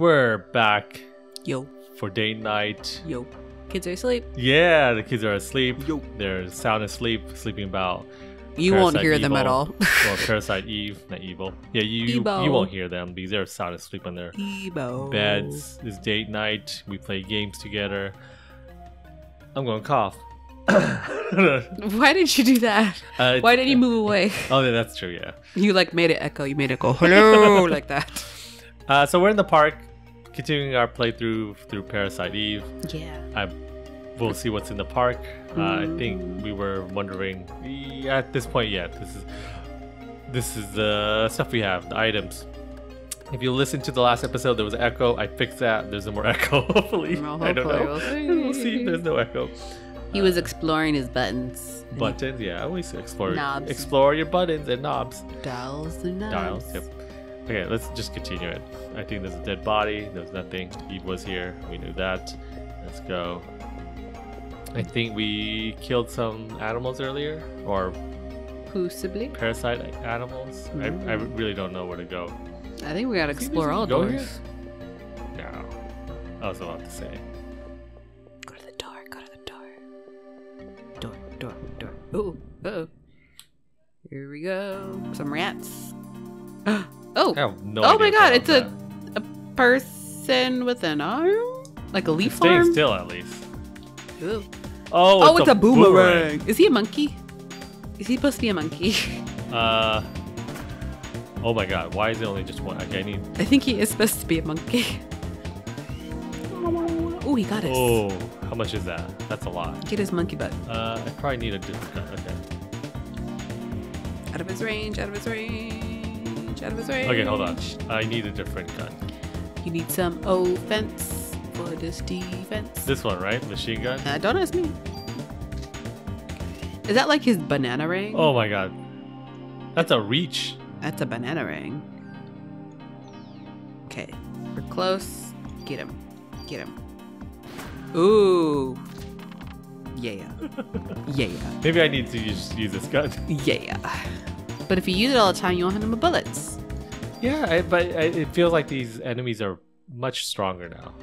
We're back. Yo. For date night. Yo. Kids are asleep. Yeah, the kids are asleep. Yo. They're sound asleep, sleeping about. You Parasite won't hear Evil. Them at all. Well, Parasite Eve, not Evil. Yeah, you won't hear them because they're sound asleep on their beds. It's date night. We play games together. I'm going to cough. Why did you do that? Why didn't you move away? Oh, yeah, that's true, yeah. You like made it echo. You made it go, hello, like that. So we're in the park, continuing our playthrough through Parasite Eve. Yeah. We'll see what's in the park. I think we were wondering at this point. Yeah, this is the stuff we have, the items. If you listen to the last episode, there was an echo. I fixed that. There's no more echo. Hopefully, well, I don't know. We'll see. There's no echo. He was exploring his buttons. Buttons, yeah. I always explore. Knobs. Explore your buttons and knobs. Dials and knobs. Dials. Yep. Okay, let's just continue it. I think there's a dead body. There was nothing. Eve was here. We knew that. Let's go. I think we killed some animals earlier, or possibly parasite animals. I really don't know where to go. I think we gotta explore all doors. No, I was about to say. Go to the door. Go to the door. Door. Door. Door. Ooh. Uh-oh. Here we go. Some rats. Oh. Oh my God! It's a person with an arm, like a leaf arm. Stay still, at least. Ooh. Oh, it's a boomerang. Is he a monkey? Is he supposed to be a monkey? Oh my God! Why is it only just one? Okay, I think he is supposed to be a monkey. Oh, he got us. Oh, how much is that? That's a lot. Get his monkey butt. I probably need a discount. Okay. Out of his range. Out of his range. Out of his range. Okay, hold on. I need a different gun. You need some offense. This defense. This one, right? Machine gun? Don't ask me. Is that like his banana ring? Oh my God. That's a reach. That's a banana ring. Okay. We're close. Get him. Get him. Ooh. Yeah. Yeah. Maybe I need to use this gun. Yeah. But if you use it all the time, you won't have no bullets. Yeah, but it feels like these enemies are much stronger now.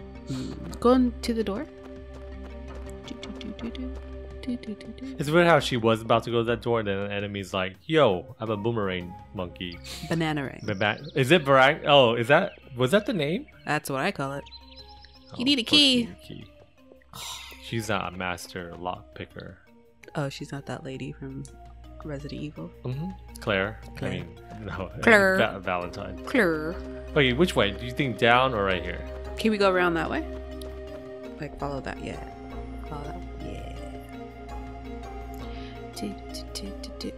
Going to the door. It's weird how she was about to go to that door, and then the enemy's like, "Yo, I'm a boomerang monkey." Banana ring. Is it barang? Oh, is that? Was that the name? That's what I call it. Oh, you need a key. She's not a master lock picker. Oh, she's not that lady from Resident Evil. Claire. I mean, no. Claire. Valentine. Claire. Okay, which way? Do you think down or right here? Can we go around that way? Like, follow that, yeah. Follow that, yeah.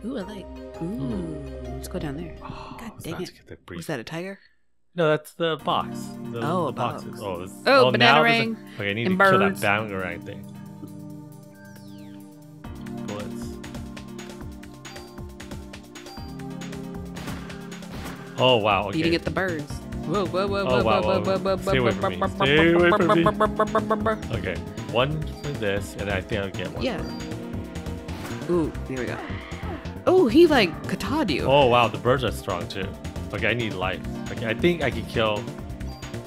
Ooh, I like. Ooh, let's go down there. Oh, God dang it. Was that a tiger? No, that's the box. The box. Oh, banana ring. Okay, I need to kill that bangarang thing. Bullets. Oh, wow. Eating at the birds. Whoa, stay away from me. Stay away from me. Okay, one for this, and I think I'll get one. Yeah. Ooh, here we go. Oh, he like kata'd you. Oh, wow, the birds are strong too. Okay, I need life. Okay, I think I can kill.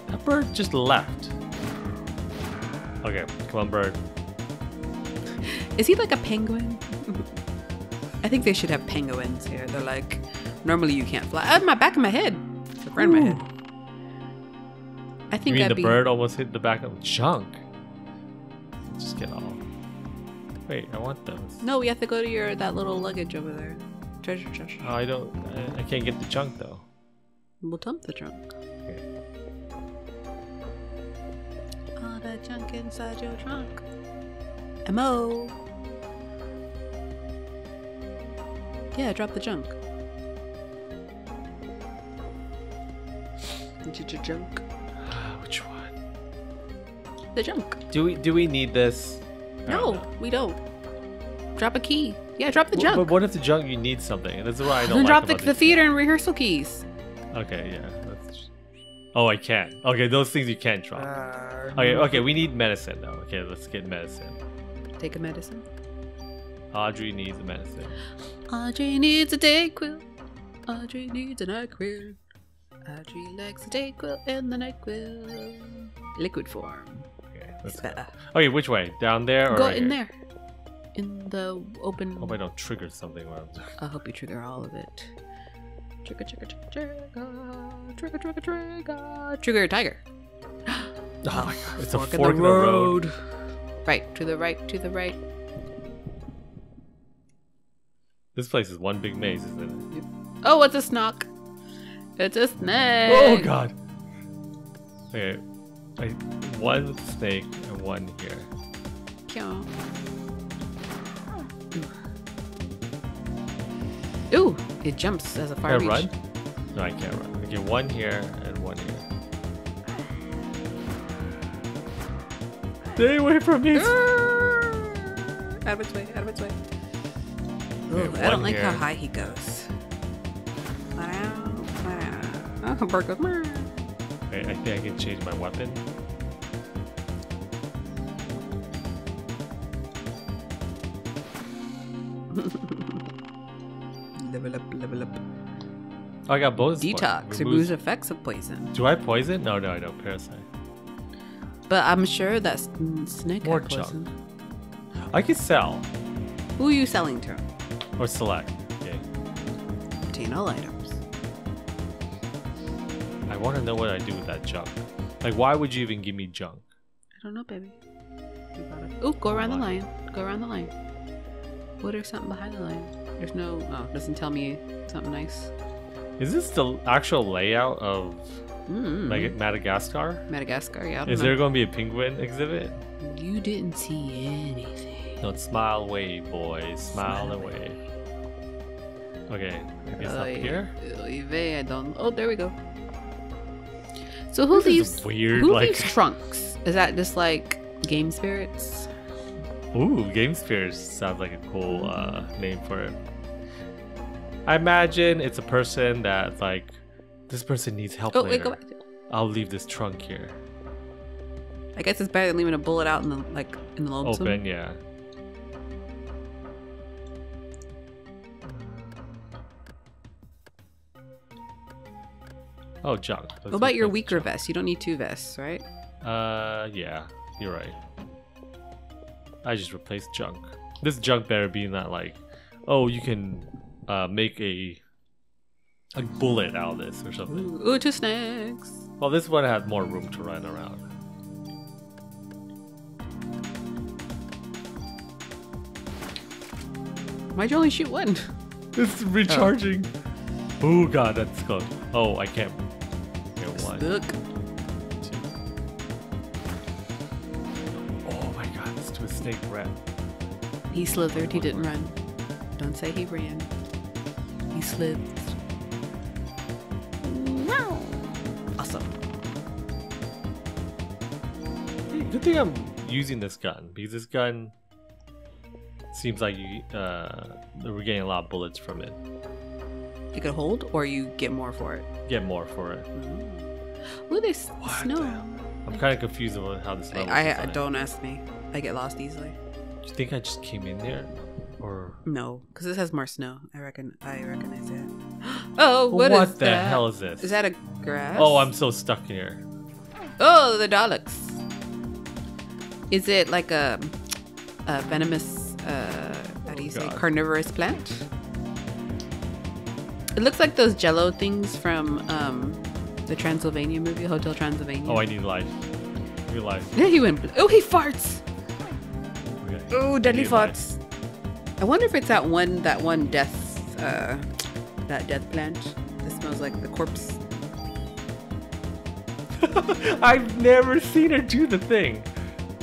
That bird just left. Okay, come on, bird. Is he like a penguin? I think they should have penguins here. They're like, normally you can't fly. Oh, my back of my head. It's right in my head. I think you mean the bird almost hit the back of junk. Just get off. Wait, I want those. No, we have to go to that little luggage over there. Treasure chest. Oh, I can't get the junk though. We'll dump the junk. Okay. All that junk inside your trunk. M.O. Yeah, drop the junk. Junk. The junk. Do we need this? No, we don't. Drop a key. Yeah, drop the junk. But what if the junk you need something? That's why I don't. Then drop the theater and rehearsal keys. Okay, yeah. Oh, I can't. Okay, those things you can't drop. Okay. We need medicine though. Okay, let's get medicine. Take a medicine. Audrey needs a medicine. Audrey needs a Dayquil. Audrey needs an NyQuil. Audrey likes the day quill and the night quill. Liquid form. Okay, that's better. Okay, which way? Down there or go right in here? There. In the open. Hope I don't trigger something. I hope you trigger all of it. Trigger, trigger, trigger, trigger, trigger, trigger, trigger, tiger. Oh my god, it's a fork in the road. Right, to the right, to the right. This place is one big maze, isn't it? Oh, it's a snock. It's a snake. Oh god. Okay, one snake and one here. Kyo. Ooh, it jumps as a far reach. Can I run? No, I can't run. Okay, one here and one here. Stay away from me! Out of its way, out of its way. Okay, ooh, I don't like how high he goes. Oh, bird goes. Wait, I think I can change my weapon. Level up, level up. Oh, I got both. Detox removes effects of poison. Do I poison? No, no, I don't. Parasite. But I'm sure that's snake or poison. I can sell. Who are you selling to? Or select. Okay. Obtain all items. I want to know what I do with that junk. Like, why would you even give me junk? I don't know, baby. Ooh, go around the lion. Go around the lion. What if something behind the lion? There's no, oh, doesn't tell me something nice. Is this the actual layout of like Madagascar? Madagascar, yeah. Is there going to be a penguin exhibit? You didn't see anything. Don't smile away, boys. Smile, smile away. Okay, maybe it's up here. Oh, there we go. So who leaves? Weird, who leaves trunks? Is that just like game spirits? Ooh, game spirits sounds like a cool name for it. I imagine it's a person that, like, this person needs help later. Wait, go back. I'll leave this trunk here. I guess it's better than leaving a bullet out in the, like, in the lonesome. Open, yeah. Oh, junk. What about your weaker vest? You don't need two vests, right? Yeah, you're right. I just replaced junk. This junk better be not like, oh, you can make a bullet out of this or something. Ooh, ooh, two snakes. Well, this one had more room to run around. Why'd you only shoot one? It's recharging. Oh, ooh, god, that's close. Oh, I can't. Okay, one. Look. Snake ran. He slithered. He didn't run. Don't say he ran. He slid. Wow. Awesome. Good thing I'm using this gun, because this gun seems like you we're getting a lot of bullets from it. You could hold, or you get more for it. Get more for it. Ooh, there's snow. I'm kind of confused about how this level is. Don't ask me. I get lost easily. Do you think I just came in there, or no? Because this has more snow. I reckon. I recognize it. Oh, what is that? What the hell is this? Is that a grass? Oh, I'm so stuck here. Oh, the Daleks. Is it like a venomous, how do you say, carnivorous plant? It looks like those Jello things from the Transylvania movie, Hotel Transylvania. Oh, I need life. Need life. Yeah, he went. Oh, he farts. Oh, deadly farts! I wonder if it's that one death, that death plant that smells like the corpse. I've never seen her do the thing.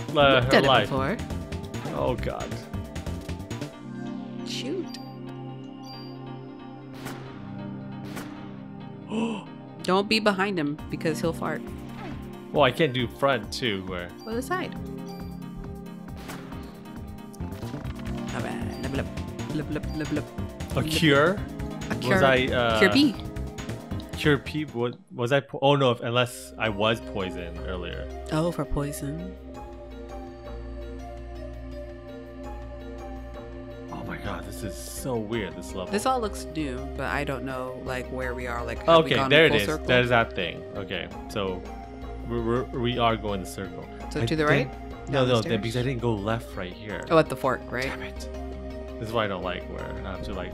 You've done it before. Oh god! Shoot! Don't be behind him because he'll fart. Well, I can't do front too. Where? Well, the side. A cure? A cure. Was I, cure P. Cure P. Was I? Oh no! Unless I was poisoned earlier. Oh, for poison. Oh my god! This This is so weird, this level. This all looks new, but I don't know like where we are. Like, have we gone there full circle? There's that thing. Okay, so we are going the circle. So to the right? No, because I didn't go left right here. Oh, at the fork, right? Damn it. This is why I don't like where I have to like.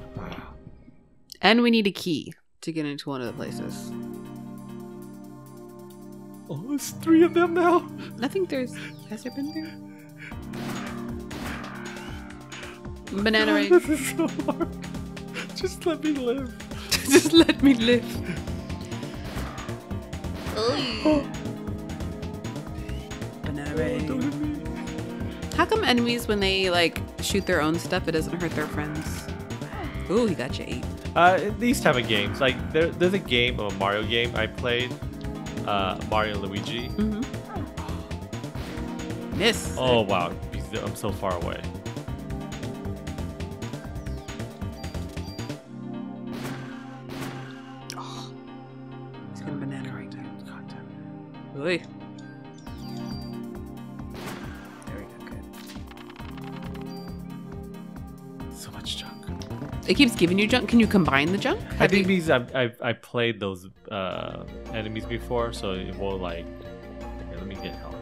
And we need a key to get into one of the places. Oh, there's three of them now. I think there's. Has there been three? Banana raid. This is so hard. Just let me live. Just let me live. Oh. Banana raid. Oh, how come enemies, when they like shoot their own stuff, it doesn't hurt their friends? Ooh, he got you 8. These type of games, like there's a game, a Mario game I played. Mario Luigi. Mm-hmm. Miss. Oh wow, I'm so far away. Oh, he's gonna banana right there. God damn it. Oy. There we go. Good. So much junk. It keeps giving you junk. Can you combine the junk? I think these I played those enemies before, so it will like. Here, let me get help.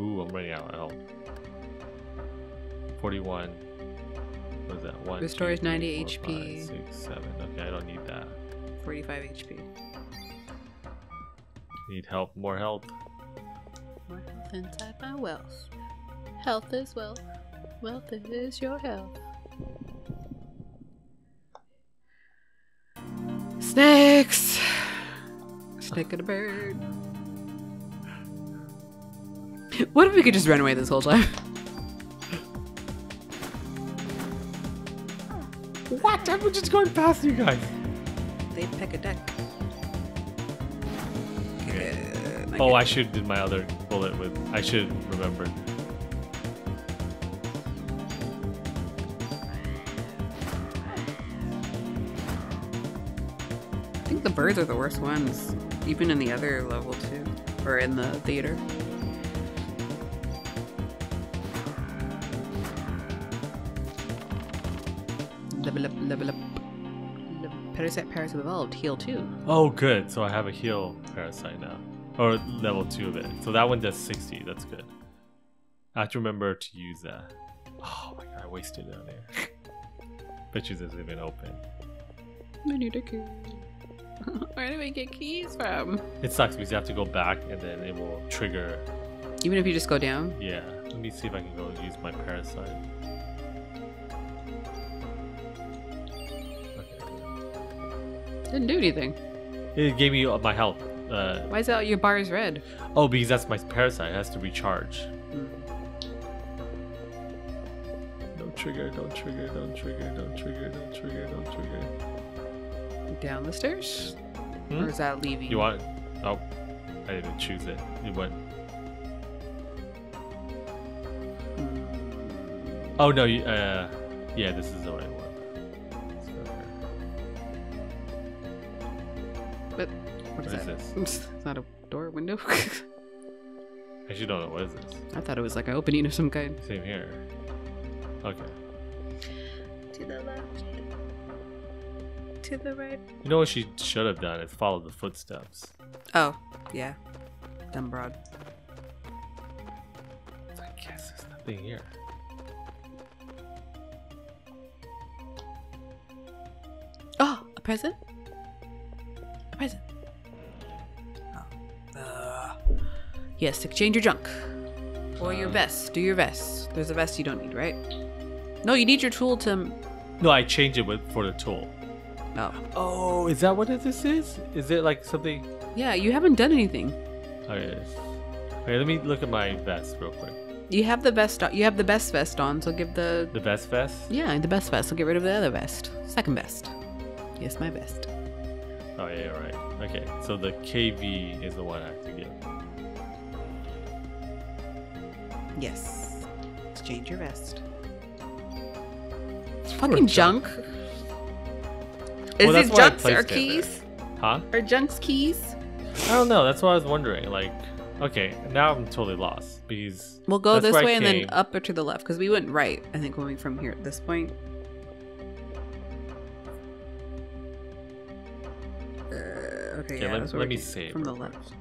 Ooh, I'm running out of help. 41. What is that? 1. Restores 90 HP. 5, 6, 7. Okay, I don't need that. 45 HP. Need help. More health. More health inside my wealth. Health is wealth. Wealth is your health. Snakes! Snake and a bird. What if we could just run away this whole time? What? I'm just going past you guys. They peck a duck. Okay. Oh, I should have did my other bullet with. I should remember. The birds are the worst ones, even in the other level too, or in the theater. Level up. Parasite evolved, heal 2. Oh, good. So I have a heal parasite now, or level 2 of it. So that one does 60. That's good. I have to remember to use that. Oh my god, I wasted it on there. Bet you this isn't even open. I need a key. Where do we get keys from? It sucks because you have to go back and then it will trigger. Even if you just go down? Yeah. Let me see if I can go use my parasite. Okay. Didn't do anything. It gave me my health. Why is that your bar is red? Oh, because that's my parasite. It has to recharge. Mm. Don't trigger, don't trigger, don't trigger, don't trigger, don't trigger, don't trigger. Down the stairs? Or is that leaving? You want? Oh, I didn't choose it. It went. Oh no! Yeah, this is the right one. But what is this? It's not a door, window. I actually don't know what is this. I thought it was like an opening of some kind. Same here. Okay. To the left. To the right. You know what she should have done is follow the footsteps. Oh, yeah. Dumb broad. I guess there's nothing here. Oh, a present? A present. Oh. Yes, exchange your junk. Or your vest. Do your vest. There's a vest you don't need, right? No, you need your tool to... No, I changed it for the tool. Oh. Oh, is that what this is? Is it like something? Yeah, you haven't done anything. Okay. Okay, let me look at my vest real quick. You have the best. You have the best vest on, so give the. The best vest. Yeah, the best vest. So get rid of the other vest. Second best. Yes, my best. Oh yeah, right. Okay, so the KV is the one I have to get. Yes. Exchange your vest. It's fucking junk. Is it junks or keys? Huh? Or junks keys? I don't know. That's what I was wondering. Like, Okay, now I'm totally lost. Because we'll go this way and then up or to the left, because we went right, I think, going from here at this point. Okay, yeah, let me save. From the left.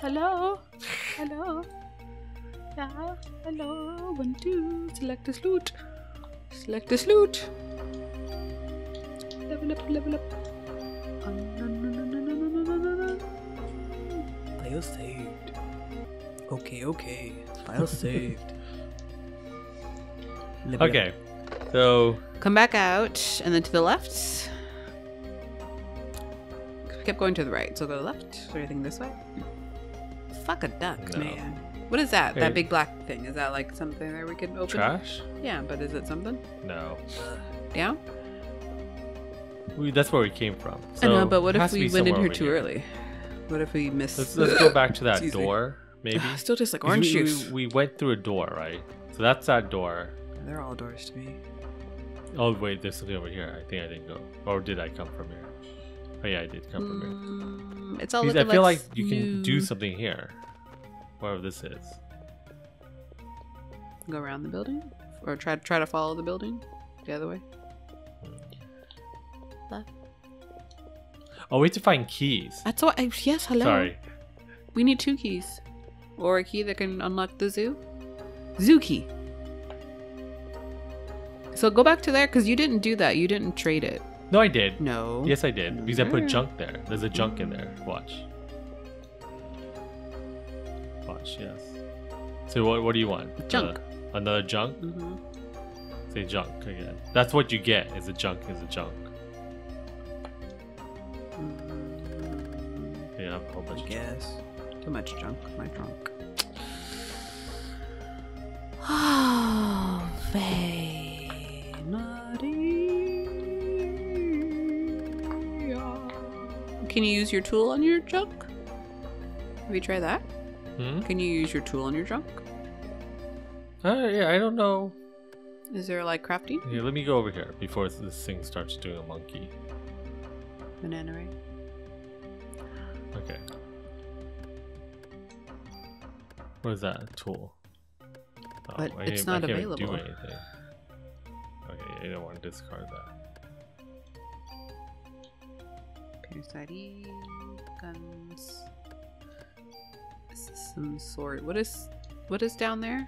Hello? Hello? Yeah, hello. 1, 2. Select this loot. Select this loot. Level up, level up. File saved. Okay, okay. File saved. Okay. So come back out and then to the left. We kept going to the right, so go to the left. Is there anything this way? Fuck a duck, man. What is that? Hey. That big black thing? Is that like something that we can open? Trash? Yeah, but is it something? No. Yeah? That's where we came from. So I know, but what if we went in here too early? What if we missed... Let's go back to that door, maybe. Still tastes like orange juice. We went through a door, right? So that's that door. They're all doors to me. Oh, wait, there's something over here. I think I didn't go. Or did I come from here? Oh, yeah, I did come from here. It's all I feel like you can do something here. Whatever this is. Go around the building, or try to follow the building the other way. Left. Oh, we have to find keys. That's what. Yes, hello. Sorry. We need 2 keys, or a key that can unlock the zoo. Zoo key. So go back to there because you didn't do that. You didn't trade it. No, I did. No. Yes, I did because I put junk there. There's a junk in there. Watch. Yes. So what do you want? Junk. Another junk? Mm-hmm. Say junk again. That's what you get is a junk is a junk. Yeah, a whole bunch of junk. Too much junk, my drunk. Oh, can you use your tool on your junk? Have you tried that? Can you use your tool on your junk? Yeah, I don't know. Is there like crafting? Here, let me go over here before this thing starts doing a monkey. Banana ring. Okay. What is that? Tool. Oh, but it's not available. Do anything. Okay, I don't want to discard that. Parasite Eve, guns. Some sort. What is down there?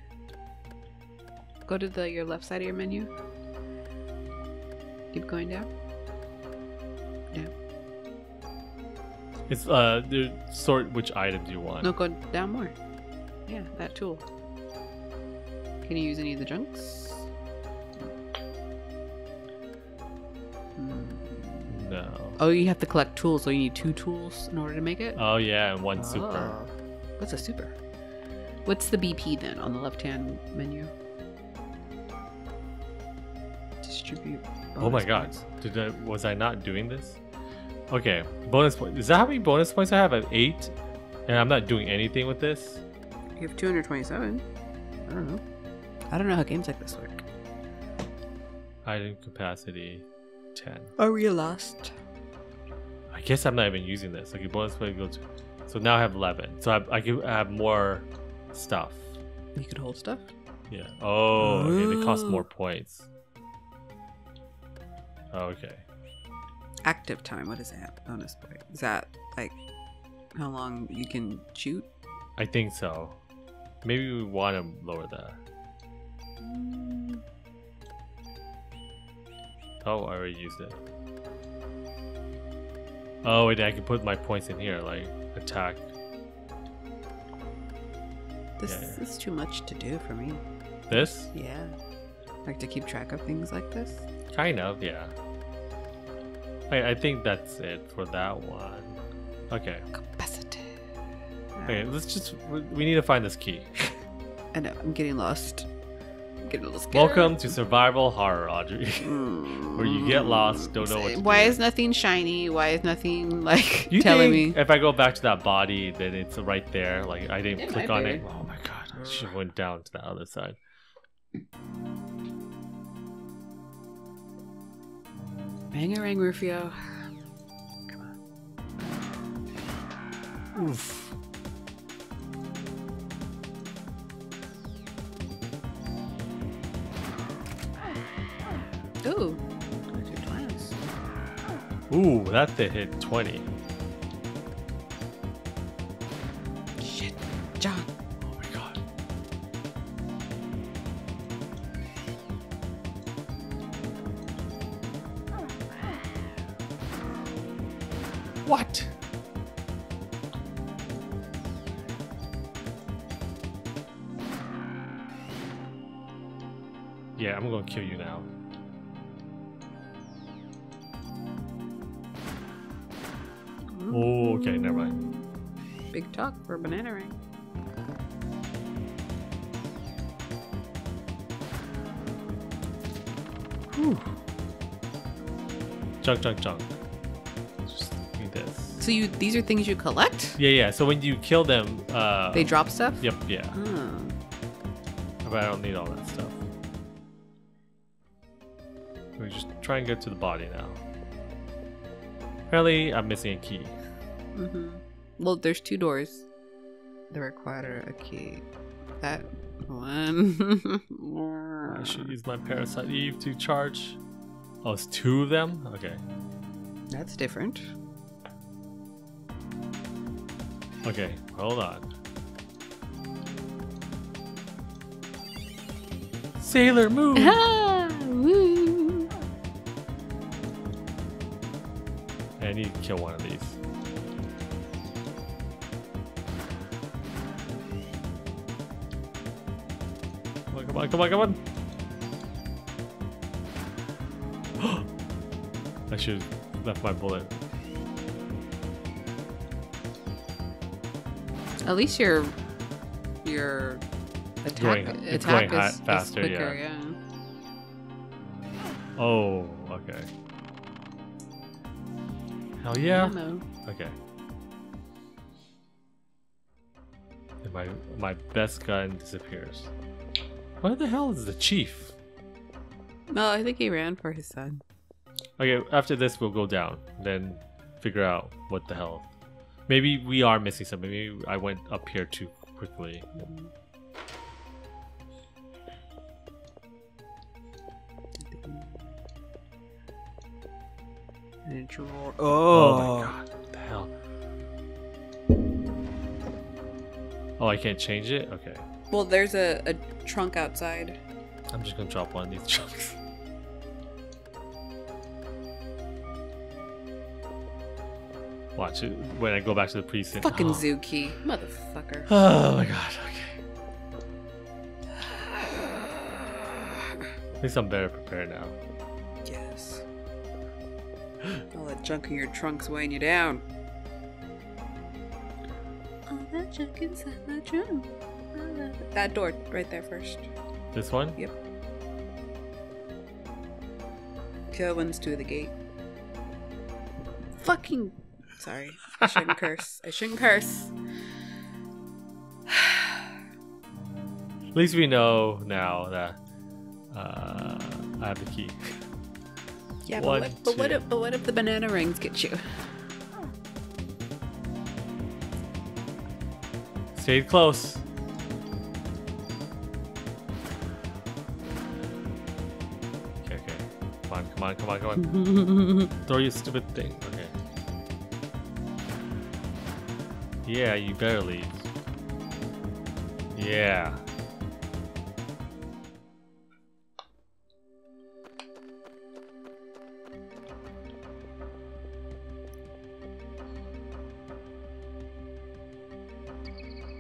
Go to your left side of your menu. Keep going down. Yeah. It's sort which items you want. No, go down more. Yeah, that tool. Can you use any of the junks? No. Oh, you have to collect tools. So you need 2 tools in order to make it. Oh yeah, and 1 super. What's a super? What's the BP then on the left-hand menu? Distribute. Oh my god. Was I not doing this? Okay. Bonus points. Is that how many bonus points I have? I have 8. And I'm not doing anything with this. You have 227. I don't know. I don't know how games like this work. Item capacity 10. Are we lost? I guess I'm not even using this. Like a bonus point goes to... So now I have 11. So I have more stuff. You can hold stuff? Yeah. Oh, okay. They cost more points. Okay. Active time. What is that? Bonus point. Is that like how long you can shoot? I think so. Maybe we want to lower that. Oh, I already used it. Oh, wait. I can put my points in here. Like... Attack. This is too much to do for me. This? Yeah. Like to keep track of things like this? Kind of, yeah. I think that's it for that one. Okay. Capacity. Okay, let's just... We need to find this key. I know, I'm getting lost. I'm getting a little scared. Welcome to survival horror, Audrey. Where you get lost, don't know what to do. Is nothing shiny? Why is nothing like you telling me? If I go back to that body, then it's right there. Like I didn't click on it. Oh my god. She went down to the other side. Bangarang, Rufio. Come on. Oof. Ooh. Ooh, that thing hit 20. Shit, John. Oh my god. What? Yeah, I'm gonna kill you now. Oh, okay, never mind. Big talk for a banana ring. Whew. Chunk, chunk, chunk. Just do this. So you, these are things you collect? Yeah, yeah. So when you kill them, they drop stuff? Yep, yeah. Oh. But I don't need all that stuff. We just try and get to the body now. Apparently, I'm missing a key. Mm-hmm. Well, there's two doors that require a key. That one. I should use my Parasite Eve to charge. Oh, it's two of them? Okay. That's different. Okay, hold on. Sailor Moon! Ah, woo. I need to kill one of these. Come on, come on, come on, come on. I should have left my bullet. At least your attack is faster, is quicker, yeah. Yeah. Oh, okay. Hell yeah. Okay. And my best gun disappears. Where the hell is the chief? No, I think he ran for his son. Okay, after this we'll go down, then figure out what the hell. Maybe we are missing something. Maybe I went up here too quickly. Oh, oh my god, what the hell? Oh, I can't change it? Okay. Well, there's a trunk outside. I'm just gonna drop one of these trunks. Watch it when I go back to the precinct. Fucking Zuki. Motherfucker. Oh my god, okay. At least I'm better prepared now. Yes. All that junk in your trunk's weighing you down. All that junk inside my trunk. That door right there first. This one? Yep. One's to the gate. Fucking. Sorry. I shouldn't curse. I shouldn't curse. At least we know now that I have the key. Yeah, one, but what if the banana rings get you? Stayed close. Come on, come on, come on. Throw your stupid thing. Okay. Yeah, you better leave. Yeah.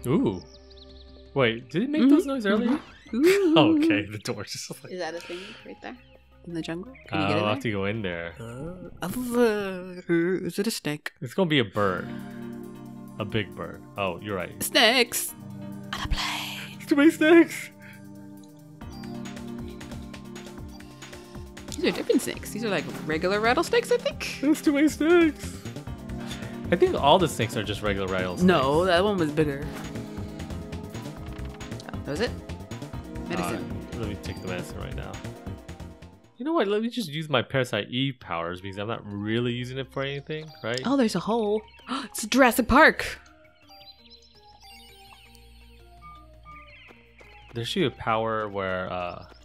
Ooh. Wait, did it make those noises earlier? Okay, the door just like... Is that a thing right there? In the jungle? Can you get in there? I'll have to go in there. Is it a snake? It's gonna be a bird. A big bird. Oh, you're right. Snakes! On a plane! Too many snakes! These are different snakes. These are like regular rattlesnakes, I think. There's too many snakes! I think all the snakes are just regular rattlesnakes. No, that one was bigger. That was it? Medicine. Let me take the medicine right now. You know what? Let me just use my Parasite Eve powers because I'm not really using it for anything, right? Oh, there's a hole. It's Jurassic Park. There should be a power where...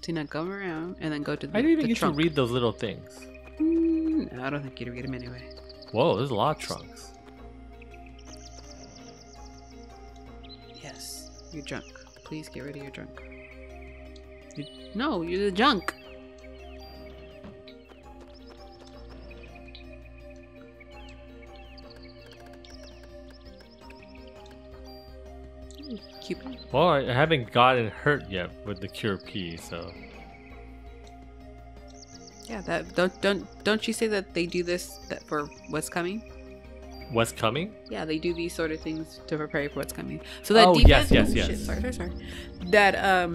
do not go around and then go to the trunk. I didn't even get to read those little things. No, I don't think you'd read them anyway. Whoa, there's a lot of trunks. Yes, you're drunk. Please get rid of your drunk. No, you're the junk. Cupid. Well, I haven't gotten hurt yet with the cure P, so. Yeah, that don't you say that they do this that for what's coming? What's coming? Yeah, they do these sort of things to prepare you for what's coming. So that defense. Yes. Shit, sorry. That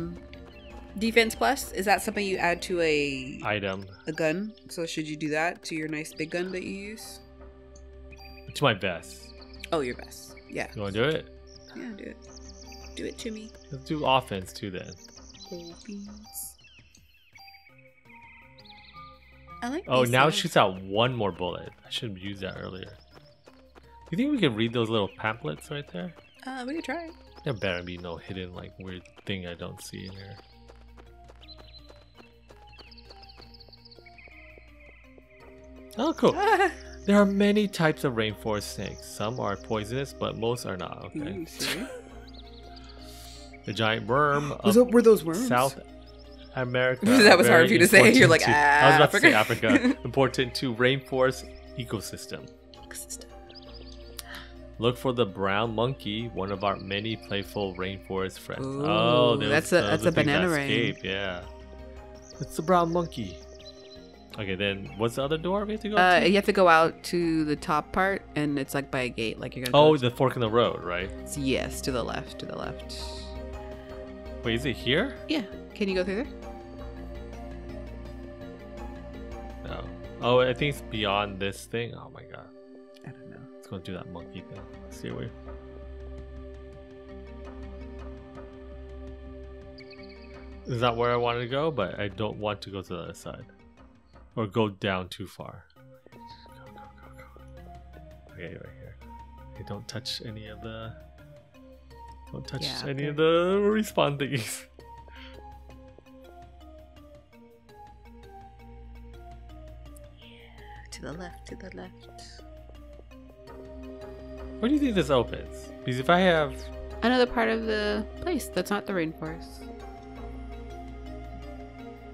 defense plus, is that something you add to a item? A gun. So should you do that to your nice big gun that you use? To my vest. Oh, your vest. Yeah. You want to do it? Yeah, do it. Do it to me. Let's do offense too then. Offense. I like. Oh, now it shoots out one more bullet. I should have used that earlier. You think we could read those little pamphlets right there? We could try. There better be no hidden like weird thing I don't see in here. Oh, cool. There are many types of rainforest snakes. Some are poisonous, but most are not. Okay. The giant worm. Were those worms? South America. That was hard for you to say. You're like, I was about to say Africa. Important to rainforest ecosystem. Look for the brown monkey, one of our many playful rainforest friends. Ooh, oh, that's a banana rain. Yeah, it's the brown monkey. Okay, then what's the other door we have to go to? You have to go out to the top part, and it's like by a gate. Like you're gonna. Oh, the fork in the road, right? Yes, to the left. To the left. Wait, is it here? Yeah. Can you go through there? No. Oh, I think it's beyond this thing. Oh my god. I don't know. Let's go do that monkey thing. See where. It's not where I wanted to go, but I don't want to go to the other side. Or go down too far. Go. Okay, right here. Okay, don't touch any of the... Don't touch any of the respawn thingies. Yeah, to the left, to the left. Where do you think this opens? Because if I have another part of the place that's not the rainforest.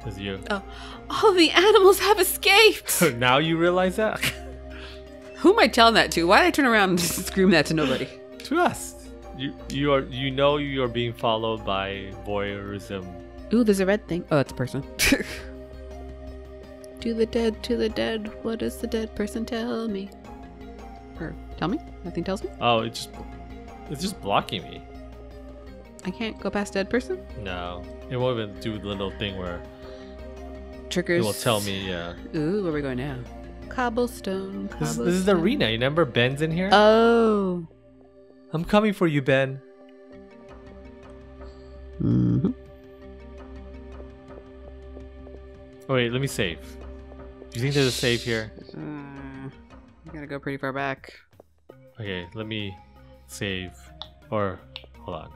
It's you. Oh, all the animals have escaped. So now you realize that. Who am I telling that to? Why did I turn around and just scream that to nobody? To us. You know you're being followed by voyeurism. Ooh, there's a red thing. Oh, it's a person. To the dead, what does the dead person tell me? Or tell me? Nothing tells me? Oh, it's just blocking me. I can't go past dead person? No. It won't even do the little thing where triggers. It will tell me, yeah. Ooh, where are we going now? Cobblestone. This is the arena. You remember Ben's in here? Oh. I'm coming for you, Ben. Mm-hmm. Oh, wait, let me save. Do you think there's a save here? I gotta go pretty far back. Okay, let me save. Or, hold on.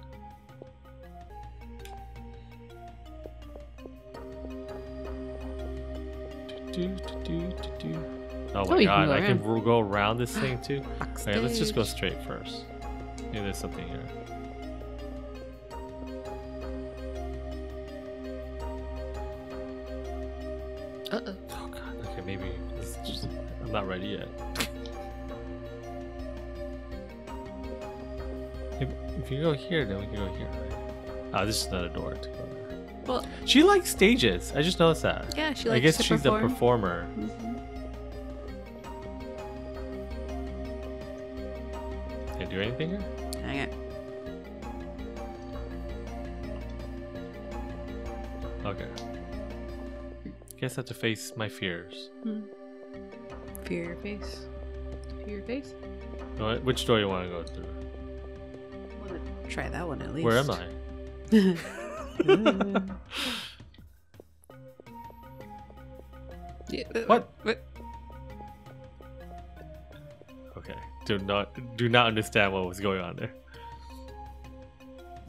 Oh my god, I can go around this thing too. Alright, let's just go straight first. Maybe there's something here. Uh-oh. Oh god, okay, maybe it's just, I'm not ready yet. If you go here, then we can go here. Oh, this is not a door to go there. Well, she likes stages. I just noticed that. Yeah, she likes I guess she's the performer. Mm-hmm. Do anything here? Hang it. Okay. Guess I have to face my fears. Fear your face. Fear your face? Which door you want to go through? I want to try that one at least. Where am I? What? Okay. Do not understand what was going on there.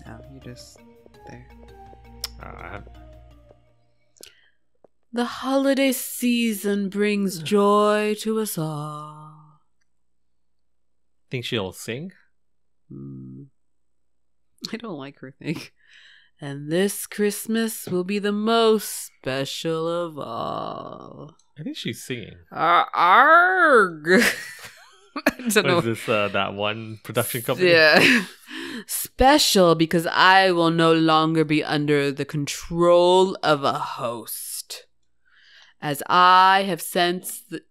No, you're just there. The holiday season brings joy to us all. Think she'll sing? I don't like her thing. And this Christmas will be the most special of all. I think she's singing. Arg! I don't know. Is this that one production company? Yeah. Special because I will no longer be under the control of a host. As I have sensed the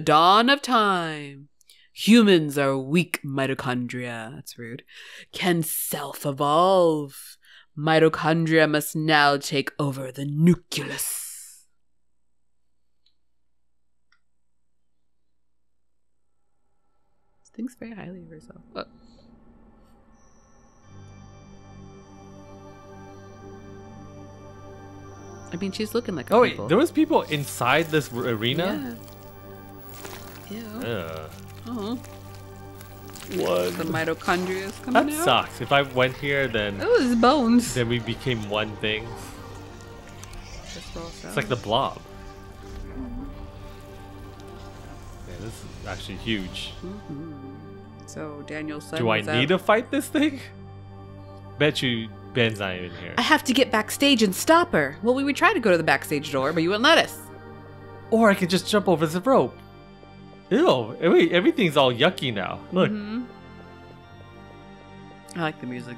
dawn of time. Humans are weak mitochondria. That's rude. Can self-evolve. Mitochondria must now take over the nucleus. Thinks very highly of herself. Oh. I mean, she's looking like. Oh wait, people. There was people inside this arena. Yeah. Oh. What? The mitochondria is coming out? That sucks. If I went here, then... Oh, it's bones. Then we became one thing. It's like the blob. Mm-hmm. Man, this is actually huge. Mm-hmm. So, Daniel said... Do I need to fight this thing? Bet you Ben's not even here. I have to get backstage and stop her. Well, we would try to go to the backstage door, but you wouldn't let us. Or I could just jump over the rope. Ew, wait, everything's all yucky now. Look. Mm-hmm. I like the music.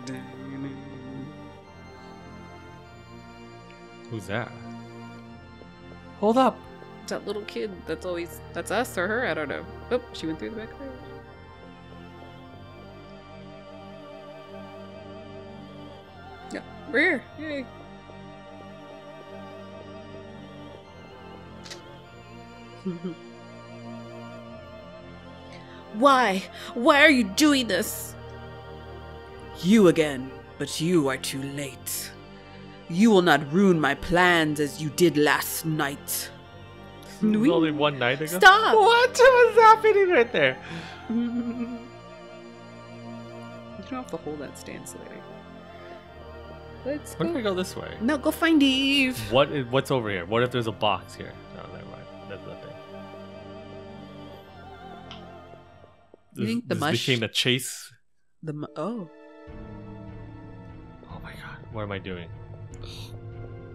Who's that? Hold up. That little kid that's always... That's us or her? I don't know. Oh, she went through the back door. Yeah, we're here. Yay. Why? Why are you doing this? You again, but you are too late. You will not ruin my plans as you did last night. It was only one night ago? Stop! What was happening right there? You don't have to hold that stance, lady. Let's go. Why don't we go this way? No, go find Eve. What's over here? What if there's a box here? No, never mind. That's nothing. This became a chase. Oh my god! What am I doing?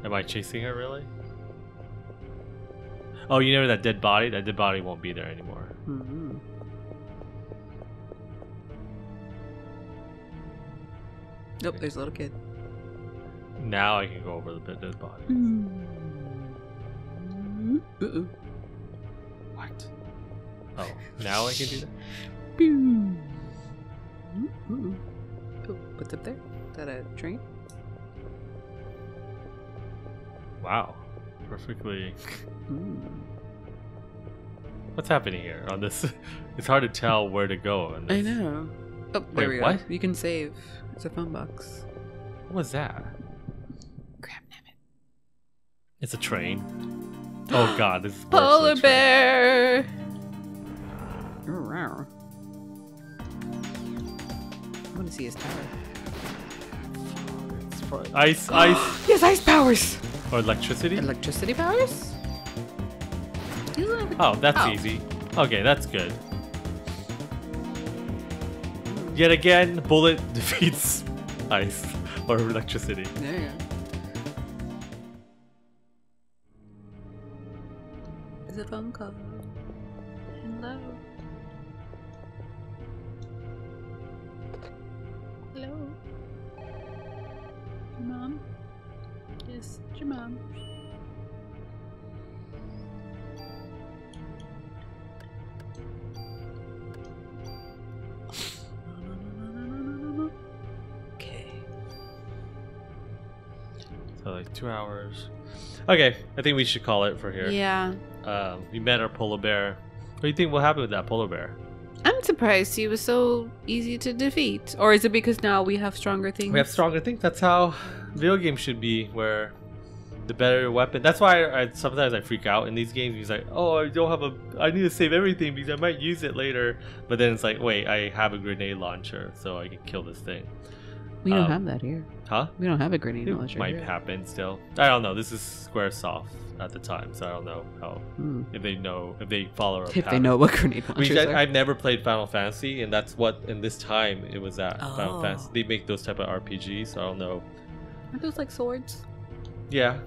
Am I chasing her really? Oh, you know that dead body. That dead body won't be there anymore. Mm-hmm. Nope, there's a little kid. Now I can go over the dead body. Mm-hmm. Uh-oh. What? Oh, now I can do that. Boom. Oh, what's up there? Is that a train? Wow. Perfectly. Mm. What's happening here on this? It's hard to tell where to go. On this. I know. Oh, there we go. What? You can save. It's a phone box. What was that? Crap, damn it. It's a train. Oh, God. This is Polar Bear! I want to see his tower. It's probably ice, ice. Yes, ice powers. Or electricity. Electricity powers. Oh, that's easy. Okay, that's good. Yet again, bullet defeats ice or electricity. There you go. Is it phone call? Hello. Your mom. Okay. So like 2 hours. Okay, I think we should call it for here. Yeah. We met our polar bear. What do you think will happen with that polar bear? I'm surprised he was so easy to defeat. Or is it because now we have stronger things? We have stronger things. That's how video games should be, where the better your weapon. That's why sometimes I freak out in these games. He's like, oh, I need to save everything because I might use it later. But then it's like, wait, I have a grenade launcher, so I can kill this thing. We don't have that here. Huh? We don't have a grenade launcher. It might happen still. I don't know. This is Squaresoft at the time, so I don't know how if they follow up. If they know what grenade launchers are. I've never played Final Fantasy, and that's what in this time it was at. Oh. Final Fantasy. They make those type of RPGs. So I don't know. Aren't those like swords? Yeah.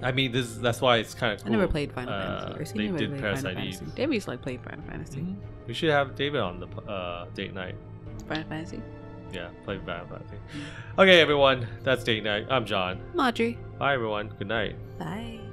I mean, that's why it's kind of cool. I never played Final Fantasy. They did Parasite Eve. David used to like play Final Fantasy. Mm-hmm. We should have David on the date night. Final Fantasy? Yeah, play Final Fantasy. Okay, everyone. That's date night. I'm John. I'm Audrey. Bye, everyone. Good night. Bye.